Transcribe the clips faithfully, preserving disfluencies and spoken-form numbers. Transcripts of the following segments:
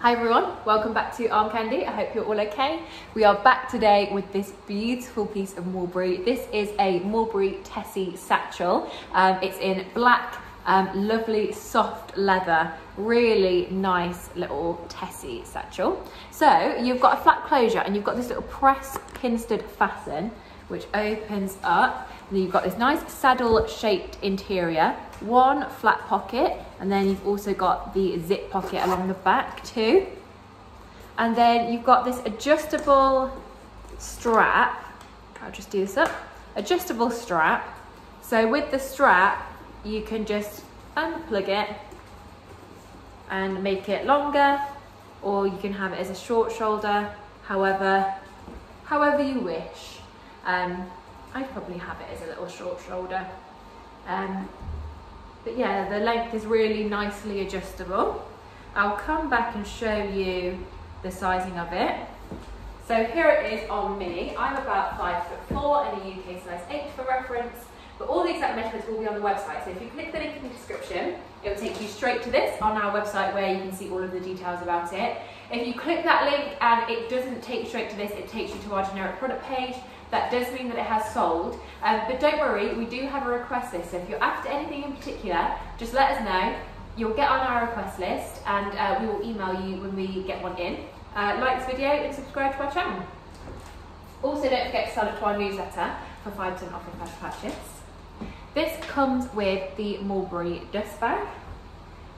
Hi everyone, welcome back to Arm Candy. I hope you're all okay. We are back today with this beautiful piece of mulberry. This is a mulberry Tessie satchel. Um, it's in black, um, lovely soft leather, really nice little Tessie satchel. So you've got a flap closure and you've got this little press pinstead fasten which opens up, and you've got this nice saddle shaped interior, one flat pocket, and then you've also got the zip pocket along the back too. And then you've got this adjustable strap. I'll just do this up. Adjustable strap. So with the strap, you can just unplug it and make it longer, or you can have it as a short shoulder, however, however you wish. Um, I'd probably have it as a little short shoulder, um, but yeah, the length is really nicely adjustable. I'll come back and show you the sizing of it. So here it is on me. I'm about five foot four and a U K size eight for reference, but all the exact measurements will be on the website, so if you click the link in the description, it will take you straight to this on our website where you can see all of the details about it. If you click that link and it doesn't take you straight to this, it takes you to our generic product page. That does mean that it has sold, um, but don't worry, we do have a request list, so if you're after anything in particular, just let us know. You'll get on our request list and uh, we will email you when we get one in. Uh, like this video and subscribe to our channel. Also, don't forget to sign up to our newsletter for five percent off your first purchase. This comes with the mulberry dust bag,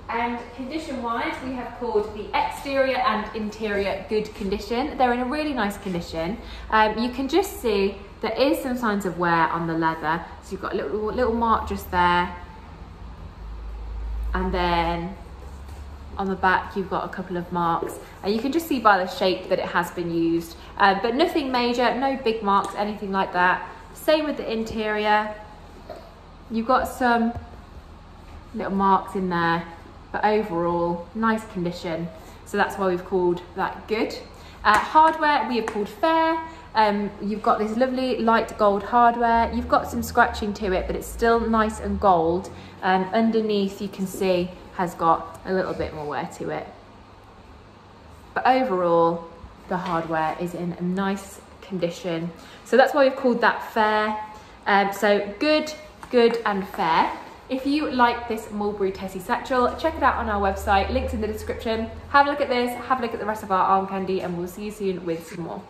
and condition wise we have called the exterior and interior good condition. They're in a really nice condition. Um, you can just see there is some signs of wear on the leather, so you've got a little, little mark just there, and then on the back you've got a couple of marks, and you can just see by the shape that it has been used, uh, but nothing major, no big marks, anything like that. Same with the interior, you've got some little marks in there, but overall, nice condition. So that's why we've called that good. Uh, hardware, we have called fair. Um, you've got this lovely light gold hardware. You've got some scratching to it, but it's still nice and gold. Um, underneath, you can see, has got a little bit more wear to it. But overall, the hardware is in a nice condition. So that's why we've called that fair. Um, so good, good, and fair. If you like this mulberry Tessie satchel, check it out on our website, links in the description. Have a look at this, have a look at the rest of our Arm Candy, and we'll see you soon with some more.